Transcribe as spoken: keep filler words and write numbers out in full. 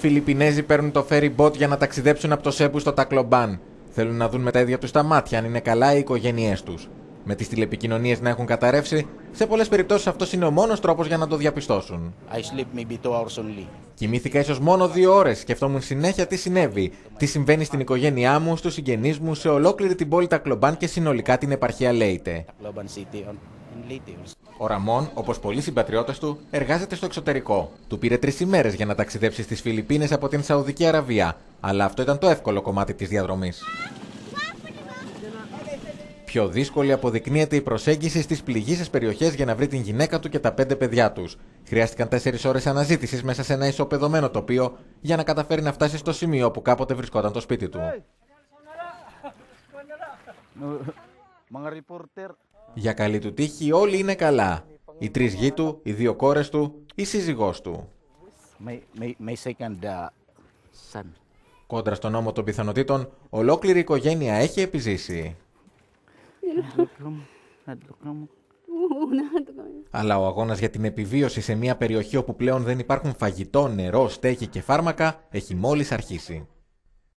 Φιλιππινέζοι παίρνουν το ferry boat για να ταξιδέψουν από το Σέμπου στο Τακλομπάν. Θέλουν να δουν με τα ίδια τους τα μάτια αν είναι καλά οι οικογένειές τους. Με τις τηλεπικοινωνίες να έχουν καταρρεύσει, σε πολλές περιπτώσεις αυτός είναι ο μόνος τρόπος για να το διαπιστώσουν. Κοιμήθηκα ίσως μόνο δύο ώρες, σκεφτόμουν συνέχεια τι συνέβη, τι συμβαίνει στην οικογένειά μου, στους συγγενείς μου, σε ολόκληρη την πόλη Τακλομπάν και συνολικά την επαρχία Λέιτε. Ο Ραμών, όπως πολλοί συμπατριώτες του, εργάζεται στο εξωτερικό. Του πήρε τρεις ημέρες για να ταξιδέψει στις Φιλιππίνες από την Σαουδική Αραβία, αλλά αυτό ήταν το εύκολο κομμάτι της διαδρομής. Πιο δύσκολη αποδεικνύεται η προσέγγιση στις πληγήσεις περιοχές για να βρει την γυναίκα του και τα πέντε παιδιά τους. Χρειάστηκαν τέσσερις ώρες αναζήτησης μέσα σε ένα ισοπεδωμένο τοπίο για να καταφέρει να φτάσει στο σημείο που κάποτε βρισκόταν το σπίτι του. Για καλή του τύχη όλοι είναι καλά. Οι τρεις γη του, οι δύο κόρες του, η σύζυγός του. Κόντρα στον νόμο των πιθανοτήτων, ολόκληρη η οικογένεια έχει επιζήσει. Αλλά ο αγώνας για την επιβίωση σε μια περιοχή όπου πλέον δεν υπάρχουν φαγητό, νερό, στέγη και φάρμακα έχει μόλις αρχίσει.